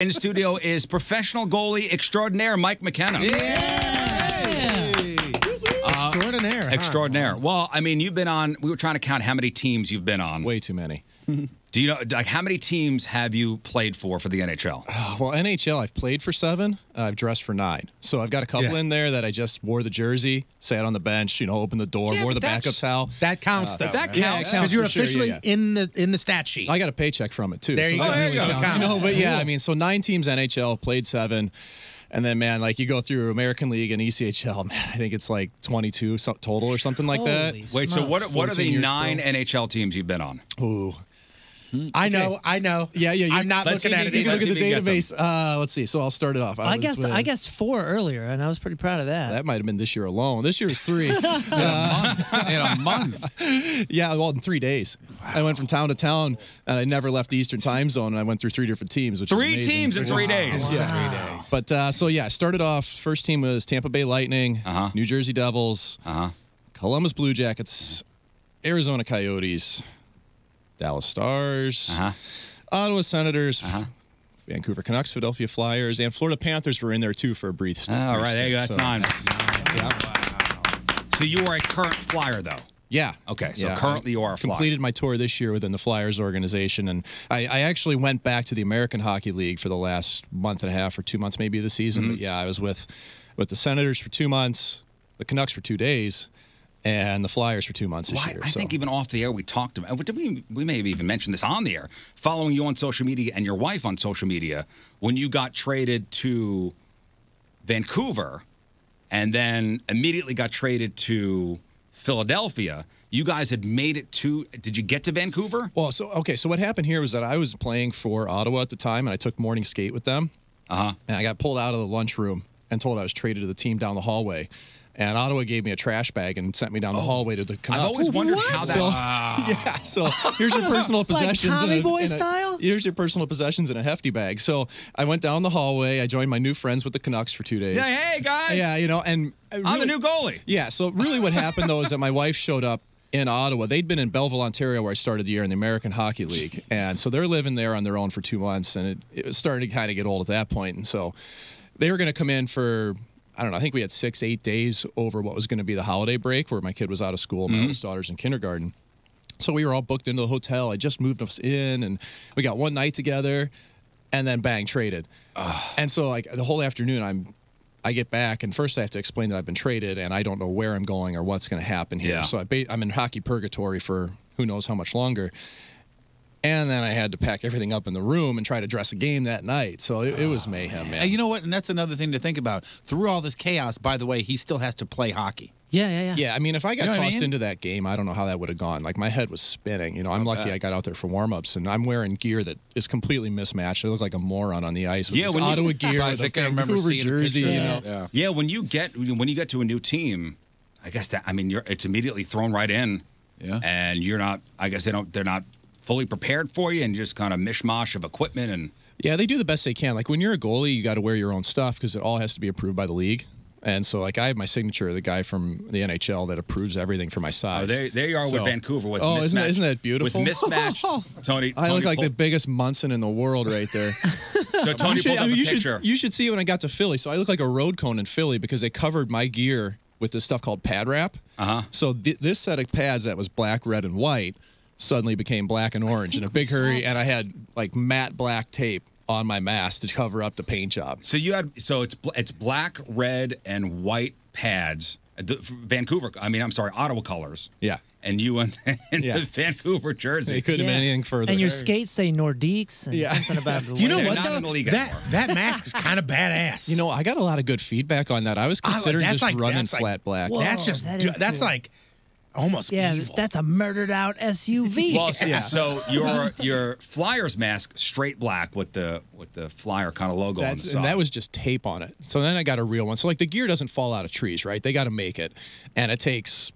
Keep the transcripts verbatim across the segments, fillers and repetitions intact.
In the studio is professional goalie extraordinaire Mike McKenna. Yeah! yeah. Uh, extraordinaire. Huh? Extraordinaire. Well, I mean, you've been on, we were trying to count how many teams you've been on. Way too many. Do you know, like, how many teams have you played for for the N H L? Uh, well, N H L, I've played for seven. Uh, I've dressed for nine. So I've got a couple yeah. in there that I just wore the jersey, sat on the bench, you know, opened the door, yeah, wore the backup towel. That counts, uh, though. That counts. Yeah, because counts you're officially sure, yeah, yeah. in the in the stat sheet. I got a paycheck from it, too. There you so go. There really you counts. Counts. You know, but, yeah, I mean, so nine teams N H L, played seven. And then, man, like, you go through American League and E C H L, man, I think it's like twenty-two total or something like that. Holy Wait, smokes. So what, what are the nine ago? N H L teams you've been on? Ooh. I okay. know, I know. Yeah, yeah. I'm not looking at it. You can look at the database. Uh, let's see. So I'll start it off. I, I guessed. With, I guessed four earlier, and I was pretty proud of that. That might have been this year alone. This year was three. uh, in a month. In a month. Yeah, well, in three days. Wow. I went from town to town, and I never left the Eastern Time Zone. And I went through three different teams, which three teams in three days. Wow. Yeah. Three days. But uh, so yeah, I started off. First team was Tampa Bay Lightning, uh-huh. New Jersey Devils, uh-huh. Columbus Blue Jackets, Arizona Coyotes. Dallas Stars, uh-huh. Ottawa Senators, uh-huh. Vancouver Canucks, Philadelphia Flyers, and Florida Panthers were in there, too, for a brief stint. All right, there you go. That's so, nine. That's nine. Yeah. Wow. So you are a current Flyer, though? Yeah. Okay, so yeah. currently you are a Flyer. I completed my tour this year within the Flyers organization, and I, I actually went back to the American Hockey League for the last month and a half or two months maybe of the season. Mm-hmm. But, yeah, I was with, with the Senators for two months, the Canucks for two days, and the Flyers for two months this well, year. I so. think even off the air we talked about, did we, we may have even mentioned this on the air, following you on social media and your wife on social media, when you got traded to Vancouver and then immediately got traded to Philadelphia, you guys had made it to, did you get to Vancouver? Well, so, okay, so what happened here was that I was playing for Ottawa at the time, and I took morning skate with them, uh-huh. and I got pulled out of the lunchroom and told I was traded to the team down the hallway. And Ottawa gave me a trash bag and sent me down the oh. hallway to the Canucks. I've always wondered what? how that... So, wow. Yeah, so here's your personal possessions. Like Tommy Boy style? A, here's your personal possessions in a hefty bag. So I went down the hallway. I joined my new friends with the Canucks for two days. Yeah, hey, guys. Yeah, you know, and... Really, I'm the new goalie. Yeah, so really what happened, though, is that my wife showed up in Ottawa. They'd been in Belleville, Ontario, where I started the year in the American Hockey League. Jeez. And so they're living there on their own for two months, and it, it was starting to kind of get old at that point. And so they were going to come in for... I don't know, I think we had six, eight days over what was going to be the holiday break where my kid was out of school, my mm-hmm. oldest daughter's in kindergarten. So we were all booked into the hotel. I just moved us in, and we got one night together, and then bang, traded. Ugh. And so like the whole afternoon, I'm, I get back, and first I have to explain that I've been traded, and I don't know where I'm going or what's going to happen here. Yeah. So I ba I'm in hockey purgatory for who knows how much longer. And then I had to pack everything up in the room and try to dress a game that night. So it, it was mayhem, man. And you know what? And that's another thing to think about. Through all this chaos, by the way, he still has to play hockey. Yeah, yeah, yeah. Yeah, I mean, if I got you know tossed I mean? into that game, I don't know how that would have gone. Like, my head was spinning. You know, I'm okay. lucky I got out there for warm-ups, and I'm wearing gear that is completely mismatched. I look like a moron on the ice with yeah, this when Ottawa you, gear, I think I remember seeing jersey. You know? yeah. yeah, when you get when you get to a new team, I guess that I mean, you're, it's immediately thrown right in. Yeah, and you're not. I guess they don't. They're not. fully prepared for you and just kind of mishmash of equipment and... Yeah, they do the best they can. Like, when you're a goalie, you got to wear your own stuff because it all has to be approved by the league. And so, like, I have my signature, the guy from the N H L that approves everything for my size. Oh, there, there you are so, with Vancouver with oh, mismatch. Oh, isn't, isn't that beautiful? With mismatch. Tony, Tony I look like the biggest Munson in the world right there. So, Tony you should, pulled up I mean, a you picture. Should, you should see when I got to Philly. So, I look like a road cone in Philly because they covered my gear with this stuff called pad wrap. Uh-huh. So, th this set of pads that was black, red, and white... suddenly became black and orange in a big hurry, and I had like matte black tape on my mask to cover up the paint job. So you had so it's it's black, red, and white pads. The, Vancouver, I mean, I'm sorry, Ottawa colors. Yeah, and you in, in yeah. the Vancouver jersey. They couldn't yeah. have been anything further. And your skates say Nordiques and yeah. something about the you know what though? The that that mask is kind of badass. You know, I got a lot of good feedback on that. I was considering I, just like, running flat like, black. Whoa, that's just that that's cool. like. Almost yeah, evil. That's a murdered out S U V. Well, so, yeah. so your your Flyers mask straight black with the with the Flyer kind of logo that's, on the side. And that was just tape on it. So then I got a real one. So like the gear doesn't fall out of trees, right? They got to make it, and it takes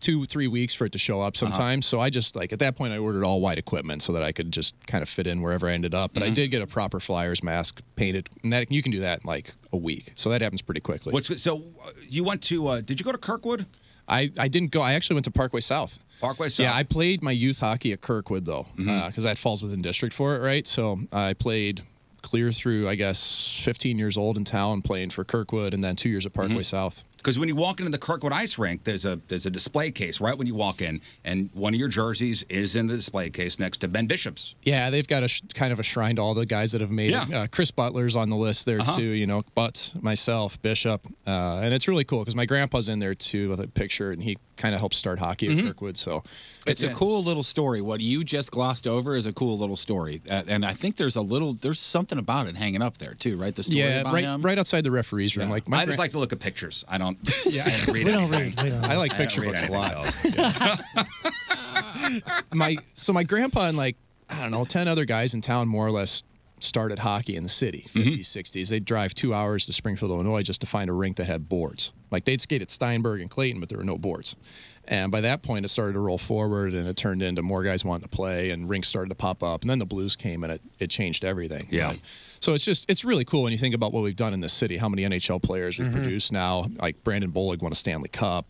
two three weeks for it to show up sometimes. Uh-huh. So I just like at that point I ordered all white equipment so that I could just kind of fit in wherever I ended up. But mm-hmm. I did get a proper Flyers mask painted, and that you can do that in like a week. So that happens pretty quickly. What's, so you went to? Uh, did you go to Kirkwood? I, I didn't go. I actually went to Parkway South. Parkway South? Yeah, I played my youth hockey at Kirkwood, though, because mm-hmm. uh, that falls within district for it, right? So I played clear through, I guess, fifteen years old in Talon, playing for Kirkwood, and then two years at Parkway mm-hmm. South. Because when you walk into the Kirkwood Ice Rink, there's a there's a display case right when you walk in, and one of your jerseys is in the display case next to Ben Bishop's. Yeah, they've got a sh kind of a shrine to all the guys that have made yeah. it. Uh, Chris Butler's on the list there, uh-huh. too, you know, Butts, myself, Bishop. Uh, and it's really cool because my grandpa's in there, too, with a picture, and he kind of helped start hockey mm-hmm. at Kirkwood. So It's yeah. a cool little story. What you just glossed over is a cool little story. Uh, and I think there's a little, there's something about it hanging up there, too, right? The story yeah, about right, him? right outside the referee's room. Yeah. Like my I just like to look at pictures. I don't Yeah, I read we don't read. We don't. I like picture I books a lot. my so my grandpa and like I don't know ten other guys in town more or less started hockey in the city, fifties, mm-hmm. sixties. They'd drive two hours to Springfield, Illinois, just to find a rink that had boards. Like they'd skate at Steinberg and Clayton, but there were no boards. And by that point, it started to roll forward, and it turned into more guys wanting to play, and rinks started to pop up. And then the Blues came, and it it changed everything. Yeah. Right? So it's just, it's really cool when you think about what we've done in this city, how many N H L players we've mm-hmm. produced now. Like Brandon Bullock won a Stanley Cup.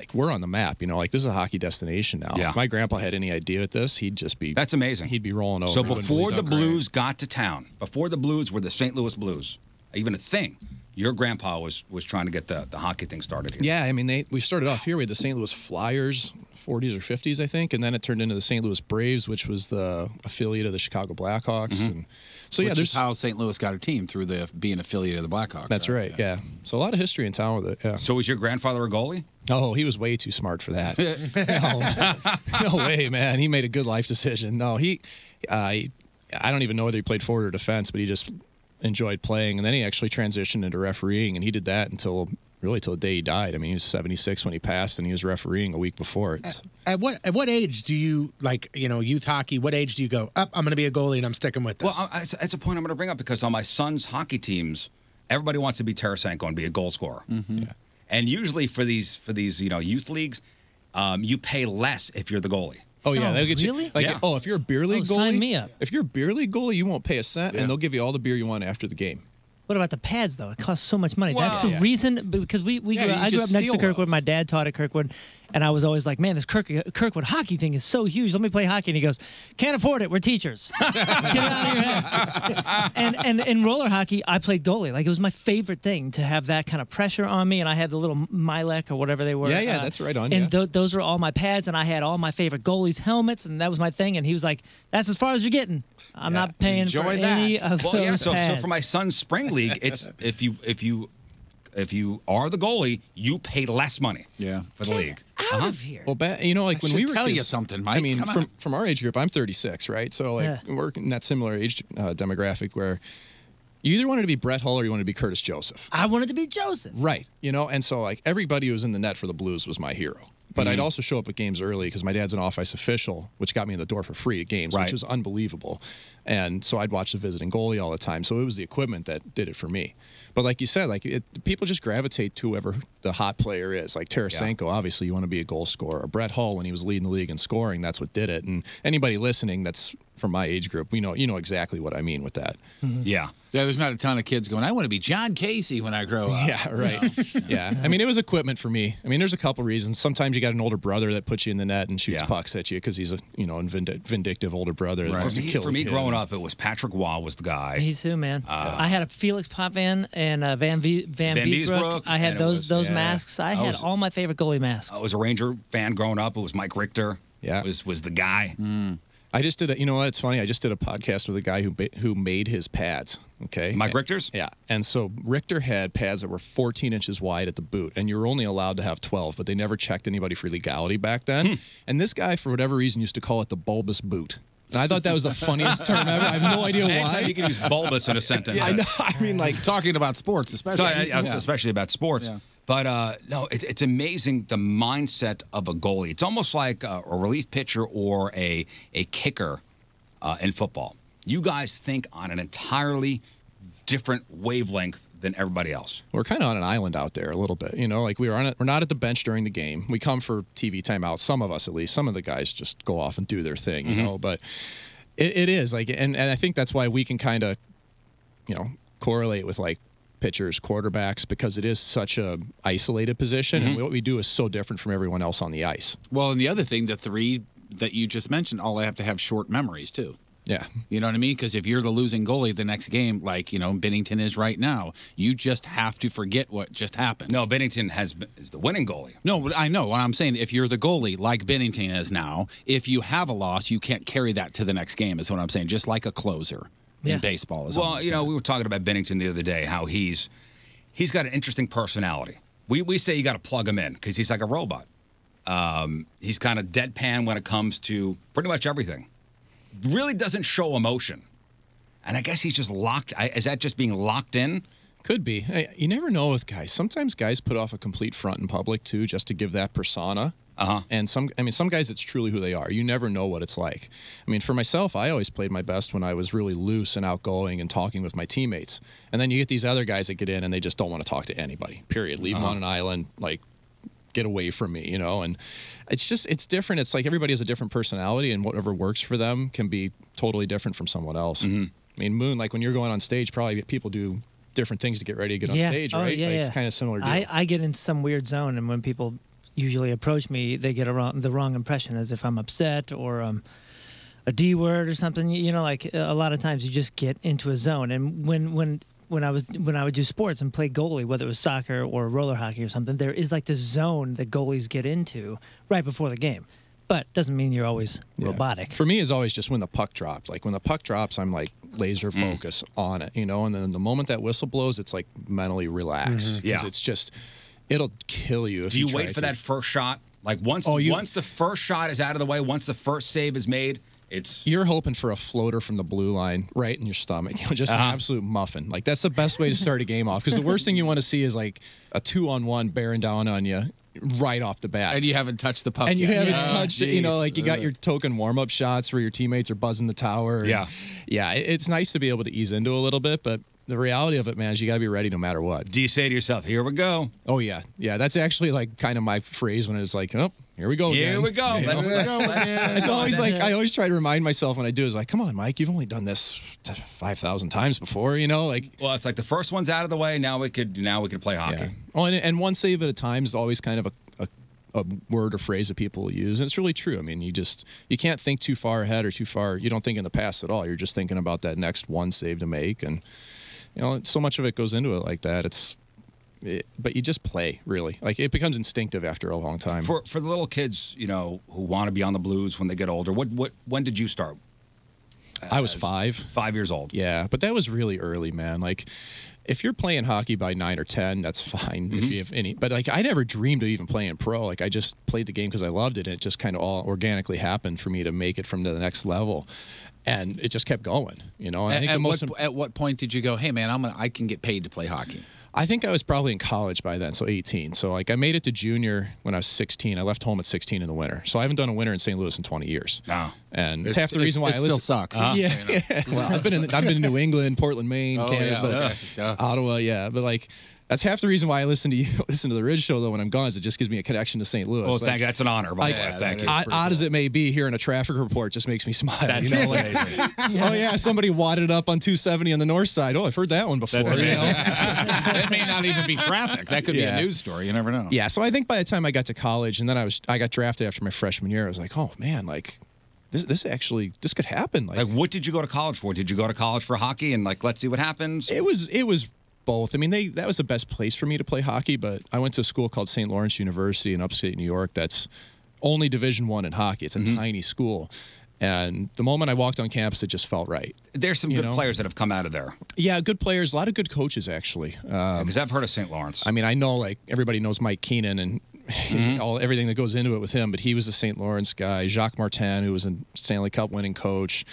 Like we're on the map, you know, like this is a hockey destination now. Yeah. If my grandpa had any idea at this, he'd just be. That's amazing. He'd be rolling over. So before the Blues got to town, before the Blues were the Saint Louis Blues, even a thing, your grandpa was was trying to get the, the hockey thing started here. Yeah, I mean, they we started off here. We had the Saint Louis Flyers, forties or fifties, I think, and then it turned into the Saint Louis Braves, which was the affiliate of the Chicago Blackhawks. Mm-hmm. And so, yeah, which is how Saint Louis got a team, through the being affiliate of the Blackhawks. That's right, right yeah. yeah. So a lot of history in town with it, yeah. So was your grandfather a goalie? Oh, he was way too smart for that. no, no way, man. He made a good life decision. No, he, uh, he, I don't even know whether he played forward or defense, but he just enjoyed playing, and then he actually transitioned into refereeing, and he did that until really till the day he died. I mean, he was seventy-six when he passed, and he was refereeing a week before it. At, at what at what age do you, like, you know, youth hockey, what age do you go, up, I'm going to be a goalie and I'm sticking with this? Well, I, that's a point I'm going to bring up, because on my son's hockey teams, everybody wants to be Tarasenko and be a goal scorer. Mm-hmm. yeah. And usually for these, for these you know, youth leagues, um, you pay less if you're the goalie. Oh, yeah. Oh, they'll get really? You, like, yeah. Oh, if you're a beer league oh, goalie, sign me up. If you're a beer league goalie, you won't pay a cent, yeah. and they'll give you all the beer you want after the game. What about the pads, though? It costs so much money. Wow. That's the yeah. reason, because we, we yeah, grew, I grew up next to Kirkwood. Those. My dad taught at Kirkwood, and I was always like, man, this Kirk, Kirkwood hockey thing is so huge. Let me play hockey. And he goes, can't afford it. We're teachers. Get it out of your head. and, and in roller hockey, I played goalie. Like, it was my favorite thing to have that kind of pressure on me, and I had the little Milek or whatever they were. Yeah, yeah, uh, that's right on you. And th those were all my pads, and I had all my favorite goalies' helmets, and that was my thing. And he was like, that's as far as you're getting. I'm yeah. not paying Enjoy for that. any of well, those yeah, so, pads. So for my son's spring league, it's if you if you if you are the goalie, you pay less money. Yeah, for the Get league. Out uh-huh. of here. Well, ba you know, like I when we were tell kids, you something. Mike. I mean, from from our age group, I'm thirty-six, right? So like yeah. we're in that similar age uh, demographic where you either wanted to be Brett Hull or you wanted to be Curtis Joseph. I wanted to be Joseph. Right. You know, and so like everybody who was in the net for the Blues was my hero. But mm-hmm. I'd also show up at games early because my dad's an off-ice official, which got me in the door for free at games, right. which was unbelievable. And so I'd watch the visiting goalie all the time. So it was the equipment that did it for me. But like you said, like it, people just gravitate to whoever the hot player is. Like Tarasenko, yeah. obviously you want to be a goal scorer. Brett Hull, when he was leading the league in scoring, that's what did it. And anybody listening that's from my age group, we know you know exactly what I mean with that. Mm-hmm. Yeah. Yeah, there's not a ton of kids going, I want to be John Casey when I grow up. Yeah, right. No. yeah. I mean, it was equipment for me. I mean, there's a couple reasons. Sometimes you got an older brother that puts you in the net and shoots yeah. pucks at you because he's a, you know, vindictive older brother. Right. For me, for me growing up, it was Patrick Waugh was the guy. Me too, man. Uh, I had a Felix Potvin and a Van, v Van, Van Beesbrook. Beesbrook. I had those was, those yeah. masks. I, I had was, all my favorite goalie masks. I was a Ranger fan growing up. It was Mike Richter. Yeah. Was, was the guy. Mm. I just did a, you know what, it's funny, I just did a podcast with a guy who who made his pads, okay? Mike Richter's? Yeah, and so Richter had pads that were fourteen inches wide at the boot, and you were only allowed to have twelve, but they never checked anybody for legality back then. Hmm. And this guy, for whatever reason, used to call it the bulbous boot. And I thought that was the funniest term ever. I have no idea why. Anytime you can use bulbous in a sentence. Yeah, I know, I mean, like, talking about sports, especially. Sorry, yeah. Especially about sports. Yeah. But, uh, no, it, it's amazing the mindset of a goalie. It's almost like a, a relief pitcher or a, a kicker uh, in football. You guys think on an entirely different wavelength than everybody else. We're kind of on an island out there a little bit. You know, like we were on a, we're not at the bench during the game. We come for T V timeouts, some of us at least. Some of the guys just go off and do their thing, you mm-hmm. know. But it, it is, like, and, and I think that's why we can kind of, you know, correlate with, like, pitchers, quarterbacks, because it is such a isolated position, mm-hmm. and what we do is so different from everyone else on the ice. Well, and the other thing, the three that you just mentioned, all have to have short memories, too. Yeah. You know what I mean? Because if you're the losing goalie the next game, like, you know, Bennington is right now, you just have to forget what just happened. No, Bennington has is the winning goalie. No, I know. What I'm saying, if you're the goalie like Bennington is now, if you have a loss, you can't carry that to the next game is what I'm saying, just like a closer yeah. in baseball. Is well, you know, we were talking about Bennington the other day, how he's he's got an interesting personality. We, we say you got to plug him in because he's like a robot. Um, he's kind of deadpan when it comes to pretty much everything. Really doesn't show emotion. And I guess he's just locked. I, is that just being locked in? Could be. Hey, you never know with guys. Sometimes guys put off a complete front in public, too, just to give that persona. Uh-huh. And some, I mean, some guys, it's truly who they are. You never know what it's like. I mean, for myself, I always played my best when I was really loose and outgoing and talking with my teammates. And then you get these other guys that get in, and they just don't want to talk to anybody, period. Leave uh-huh. them on an island, like, get away from me, you know, and it's just, it's different. It's like everybody has a different personality, and whatever works for them can be totally different from someone else. Mm-hmm. I mean, Moon, like when you're going on stage, probably people do different things to get ready to get yeah. on stage, oh, right? Yeah, like yeah. It's kind of similar. Deal. I, I get in some weird zone, and when people usually approach me, they get a wrong, the wrong impression, as if I'm upset or um, a D word or something, you know, like a lot of times you just get into a zone. And when, when, When I was when I would do sports and play goalie, whether it was soccer or roller hockey or something, there is like this zone that goalies get into right before the game. But doesn't mean you're always yeah. robotic. For me, it's always just when the puck dropped. Like when the puck drops, I'm like laser focus mm. on it, you know. And then the moment that whistle blows, it's like mentally relax. Mm-hmm. Yeah, it's just it'll kill you. If do you, you wait for to. that first shot? Like once oh, the, you, once the first shot is out of the way, once the first save is made. It's You're hoping for a floater from the blue line right in your stomach. You know, just uh -huh. an absolute muffin. Like, that's the best way to start a game off. Because the worst thing you want to see is, like, a two-on-one bearing down on you right off the bat. And you haven't touched the puck And yet. you haven't oh, touched geez. it. You know, like, you got your token warm-up shots where your teammates are buzzing the tower. And, yeah. Yeah, it's nice to be able to ease into a little bit, but the reality of it, man, is you got to be ready no matter what. Do you say to yourself, here we go? Oh, yeah. Yeah, that's actually, like, kind of my phrase when it's like, oh, here we go again. Here we go. You know? Let's, let's, let's, it's always like, I always try to remind myself when I do, is like, come on, Mike, you've only done this five thousand times before, you know? like. Well, it's like the first one's out of the way, now we could now we could play hockey. Yeah. Oh, and, and one save at a time is always kind of a, a, a word or phrase that people use, and it's really true. I mean, you just, you can't think too far ahead or too far, you don't think in the past at all. You're just thinking about that next one save to make, and you know, so much of it goes into it like that. It's, it, but you just play, really. Like, it becomes instinctive after a long time. For for the little kids, you know, who want to be on the Blues when they get older, what what when did you start? Uh, I was five. Five years old. Yeah, but that was really early, man. Like, if you're playing hockey by nine or ten, that's fine. Mm-hmm. If you have any, but like, I never dreamed of even playing pro. Like, I just played the game because I loved it, and it just kind of all organically happened for me to make it from the next level. And it just kept going, you know. And at, I think at, the most what, at what point did you go, hey, man, I'm gonna, I can get paid to play hockey? I think I was probably in college by then, so eighteen. So, like, I made it to junior when I was sixteen. I left home at sixteen in the winter. So I haven't done a winter in Saint Louis in twenty years. Wow. And it's, it's half the reason why it I still sucks. Uh, yeah. You know. Well, I've, been in, I've been in New England, Portland, Maine, oh, Canada, yeah, but, okay. Ottawa, yeah. But, like, that's half the reason why I listen to you, listen to the Ridge Show, though, when I'm gone, is it just gives me a connection to Saint Louis. Well, like, thank you. That's an honor, by the way. Thank you. Odd cool. as it may be, hearing a traffic report just makes me smile. That's you know, like, amazing. So, oh, yeah, somebody wadded up on two seventy on the north side. Oh, I've heard that one before. That's amazing. You know? That may not even be traffic. That could yeah. be a news story. You never know. Yeah, so I think by the time I got to college, and then I was I got drafted after my freshman year, I was like, oh, man, like, This, this actually, this could happen. Like, like, what did you go to college for? Did you go to college for hockey and, like, let's see what happens? It was, it was... both. I mean, they that was the best place for me to play hockey, but I went to a school called Saint Lawrence University in upstate New York that's only Division One in hockey. It's a mm-hmm. tiny school. And the moment I walked on campus, it just felt right. There's some you good know? players that have come out of there. Yeah, good players. A lot of good coaches, actually. Because um, I've heard of Saint Lawrence. I mean, I know, like, everybody knows Mike Keenan and mm-hmm. all everything that goes into it with him, but he was a Saint Lawrence guy. Jacques Martin, who was a Stanley Cup winning coach.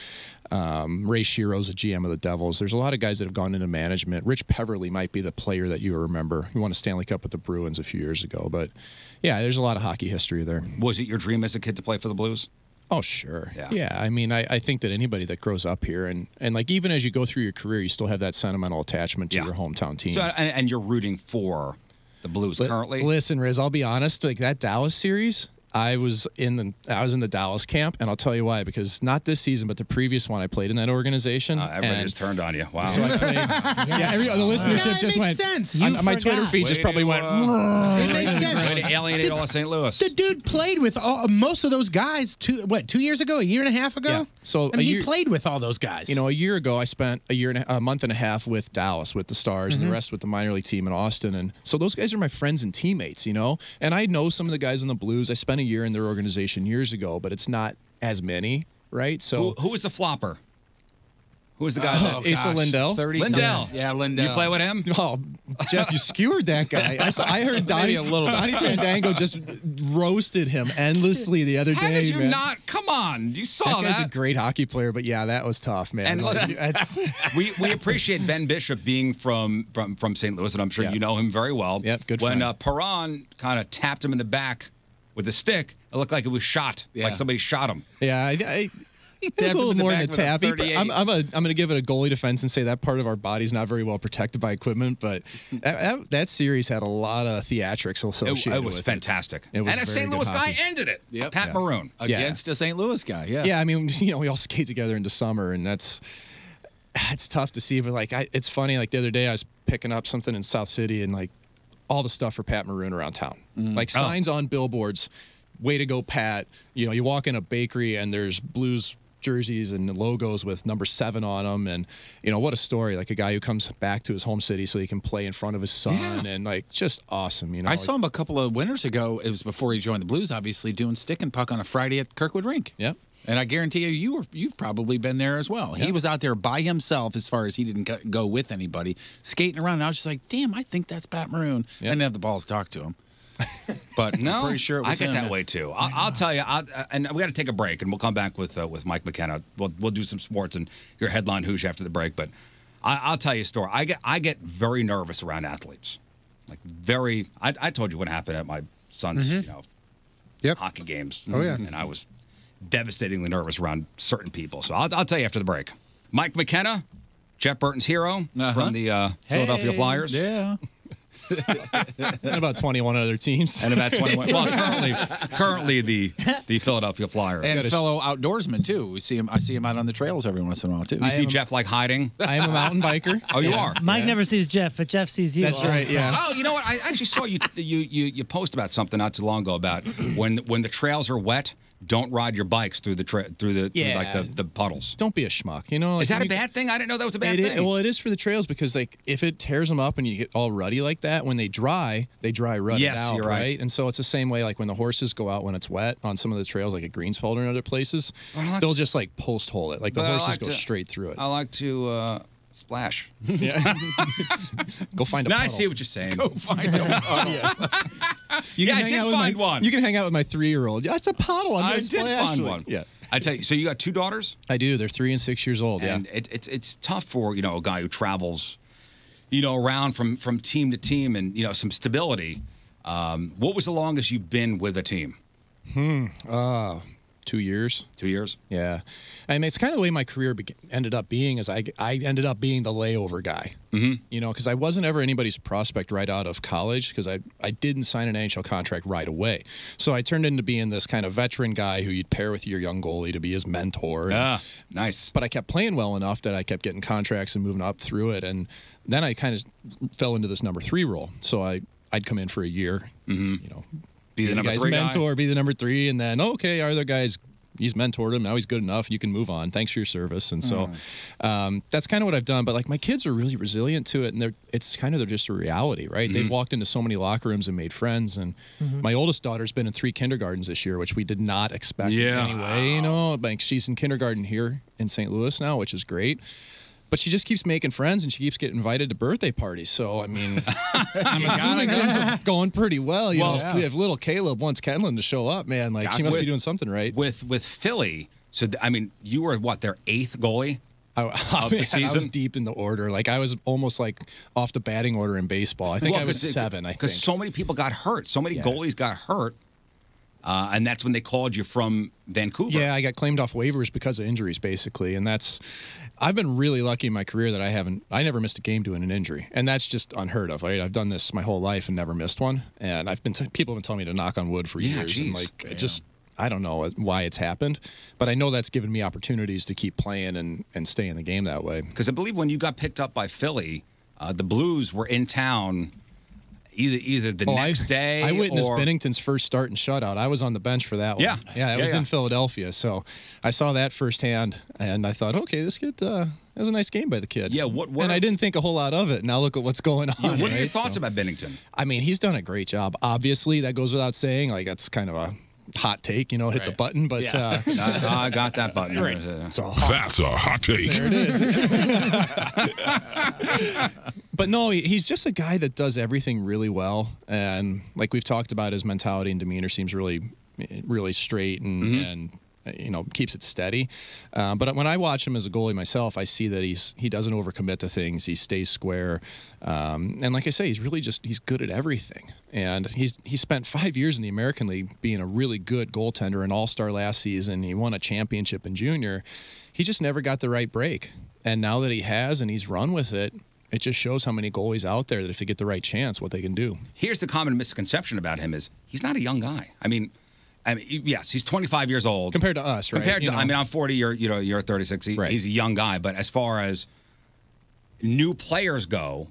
Um, Ray Shiro's the G M of the Devils. There's a lot of guys that have gone into management. Rich Peverly might be the player that you remember. He won a Stanley Cup with the Bruins a few years ago. But, yeah, there's a lot of hockey history there. Was it your dream as a kid to play for the Blues? Oh, sure. Yeah. yeah I mean, I, I think that anybody that grows up here, and, and, like, even as you go through your career, you still have that sentimental attachment to yeah. your hometown team. So, and, and you're rooting for the Blues but, currently? Listen, Riz, I'll be honest. Like, that Dallas series, I was in the I was in the Dallas camp, and I'll tell you why. Because not this season, but the previous one, I played in that organization. Uh, everyone and just turned on you. Wow. So I played, yeah, every, the listenership yeah, just went. Sense. I, my Twitter feed Way just probably went. Whoa. It makes sense. Way to alienate the, all of Saint Louis. The dude played with all, most of those guys. Two what? Two years ago? A year and a half ago? Yeah. So I mean, year, he played with all those guys. You know, a year ago, I spent a year and a, a month and a half with Dallas, with the Stars, mm-hmm. and the rest with the minor league team in Austin. And so those guys are my friends and teammates. You know, and I know some of the guys in the Blues. I spent a year in their organization years ago, but it's not as many, right? So who was the flopper? Who was the guy? Uh, that, Asa Lindell. Lindell. Something. Yeah, Lindell. You play with him? Oh, Jeff, you skewered that guy. I, saw, I heard Donnie, a little Donnie Fandango just roasted him endlessly the other How day. How did you man. not? Come on. You saw that. That guy's a great hockey player, but yeah, that was tough, man. And listen, that's, we, we appreciate Ben Bishop being from, from, from Saint Louis, and I'm sure yep. you know him very well. Yep, good When uh, Perron kind of tapped him in the back with a stick, it looked like it was shot, yeah. like somebody shot him. Yeah, I, I, it's a little more than a tappy. I'm, I'm, I'm going to give it a goalie defense and say that part of our body's not very well protected by equipment, but that, that, that series had a lot of theatrics associated it, it was with fantastic. It. It was and a Saint Louis hockey. guy ended it, yep. Pat yeah. Maroon. Against yeah. a Saint Louis guy, yeah. Yeah, I mean, you know, we all skate together into summer, and that's it's tough to see, but, like, I, it's funny. Like, the other day I was picking up something in South City, and, like, all the stuff for Pat Maroon around town. Mm. Like signs oh. on billboards, way to go, Pat. You know, you walk in a bakery and there's Blues jerseys and logos with number seven on them. And, you know, what a story. Like a guy who comes back to his home city so he can play in front of his son yeah. and, like, just awesome, you know. I like, saw him a couple of winters ago. It was before he joined the Blues, obviously, doing stick and puck on a Friday at Kirkwood Rink. Yeah. And I guarantee you, you were, you've probably been there as well. Yeah. He was out there by himself as far as he didn't go with anybody, skating around. And I was just like, damn, I think that's Pat Maroon. Yep. I didn't have the balls to talk to him. But no, I'm pretty sure it was I get him. that way, too. I'll, I'll tell you, I'll, and we got to take a break, and we'll come back with uh, with Mike McKenna. We'll, we'll do some sports and your headline hoosh after the break. But I, I'll tell you a story. I get, I get very nervous around athletes. Like very – I told you what happened at my son's mm-hmm. you know, yep. hockey games. Oh, yeah. And I was – devastatingly nervous around certain people. So I'll, I'll tell you after the break. Mike McKenna, Jeff Burton's hero uh-huh. from the uh, Philadelphia hey, Flyers. Yeah. And about twenty-one other teams. And about twenty-one. Well, currently, currently the the Philadelphia Flyers. And a fellow outdoorsman too. We see him. I see him out on the trails every once in a while too. You I see Jeff like hiding. I am a mountain biker. Oh, you yeah. are. Mike yeah. never sees Jeff, but Jeff sees you. That's all right. Yeah. Oh, you know what? I actually saw you. You you you post about something not too long ago about when when the trails are wet. Don't ride your bikes through the tra through the yeah. through like the, the puddles. Don't be a schmuck. You know, like, is that a bad thing? I didn't know that was a bad it, thing. It, well, it is for the trails because like if it tears them up and you get all ruddy like that, when they dry, they dry rutted yes, out, you're right. right? And so it's the same way like when the horses go out when it's wet on some of the trails, like at Greensfeld and other places, like they'll to, just like post hole it. Like the horses like go to, straight through it. I like to. Uh... Splash. Yeah. Go find a now puddle. I see what you're saying. Go find a puddle. You can yeah, hang I did out find my, one. You can hang out with my three-year-old. That's a puddle. I'm I did splash. find one. Yeah. I tell you, so you got two daughters? I do. They're three and six years old. And yeah. it, it's it's tough for, you know, a guy who travels, you know, around from, from team to team and, you know, some stability. Um, what was the longest you've been with a team? Hmm. Uh Two years. Two years. Yeah. I mean, it's kind of the way my career be ended up being is I, I ended up being the layover guy, mm-hmm. you know, because I wasn't ever anybody's prospect right out of college because I, I didn't sign an N H L contract right away. So I turned into being this kind of veteran guy who you'd pair with your young goalie to be his mentor. Yeah, and, nice. But I kept playing well enough that I kept getting contracts and moving up through it. And then I kind of fell into this number three role. So I, I'd come in for a year, mm-hmm. you know. Be the, the number three mentor, guy. Be the number three, and then, okay, our other guy's, he's mentored him, now he's good enough, you can move on, thanks for your service, and so mm. um, that's kind of what I've done, but like my kids are really resilient to it, and they're, it's kind of they're just a reality, right? Mm-hmm. They've walked into so many locker rooms and made friends, and mm-hmm. my oldest daughter's been in three kindergartens this year, which we did not expect yeah. in any way, you know, like she's in kindergarten here in Saint Louis now, which is great. But she just keeps making friends, and she keeps getting invited to birthday parties. So, I mean, I'm assuming things are going pretty well. You well, know, yeah. if, if little Caleb wants Kenlon to show up, man, like, gotcha. She must with, be doing something right. With with Philly, so, th I mean, you were, what, their eighth goalie? I, I, of the season? I was deep in the order. Like, I was almost, like, off the batting order in baseball. I think well, I was seven, it, I think. Because so many people got hurt. So many yeah. goalies got hurt. Uh, and that's when they called you from Vancouver. Yeah, I got claimed off waivers because of injuries, basically. And that's, I've been really lucky in my career that I haven't, I never missed a game doing an injury. And that's just unheard of, right? I've done this my whole life and never missed one. And I've been, people have been telling me to knock on wood for yeah, years. Geez. And like, it just, I don't know why it's happened. But I know that's given me opportunities to keep playing and, and stay in the game that way. Because I believe when you got picked up by Philly, uh, the Blues were in town. Either either the oh, next I, day I witnessed or... Bennington's first start and shutout. I was on the bench for that one. Yeah. Yeah, that yeah, was yeah. in Philadelphia. So I saw that firsthand, and I thought, okay, this kid, uh, that was a nice game by the kid. Yeah, what, what And are... I didn't think a whole lot of it. Now look at what's going on. Yeah, what right? are your thoughts so, about Bennington? I mean, he's done a great job. Obviously, that goes without saying. Like, that's kind of a hot take, you know, hit right. the button, but yeah. uh, no, no, I got that button. Right. That's, all That's a hot take. There it is. But no, he's just a guy that does everything really well, and like we've talked about, his mentality and demeanor seems really, really straight and, mm-hmm. and you know, keeps it steady. Um, but when I watch him as a goalie myself, I see that he's he doesn't overcommit to things. He stays square, um, and like I say, he's really just he's good at everything. And he's he spent five years in the American League being a really good goaltender, an all-star last season. He won a championship in junior. He just never got the right break. And now that he has and he's run with it, it just shows how many goalies out there that if they get the right chance, what they can do. Here's the common misconception about him is he's not a young guy. I mean, I mean yes, he's twenty-five years old. Compared to us, right? Compared you to, know. I mean, I'm forty, you're, you know, you're thirty-six. He, right. He's a young guy. But as far as new players go,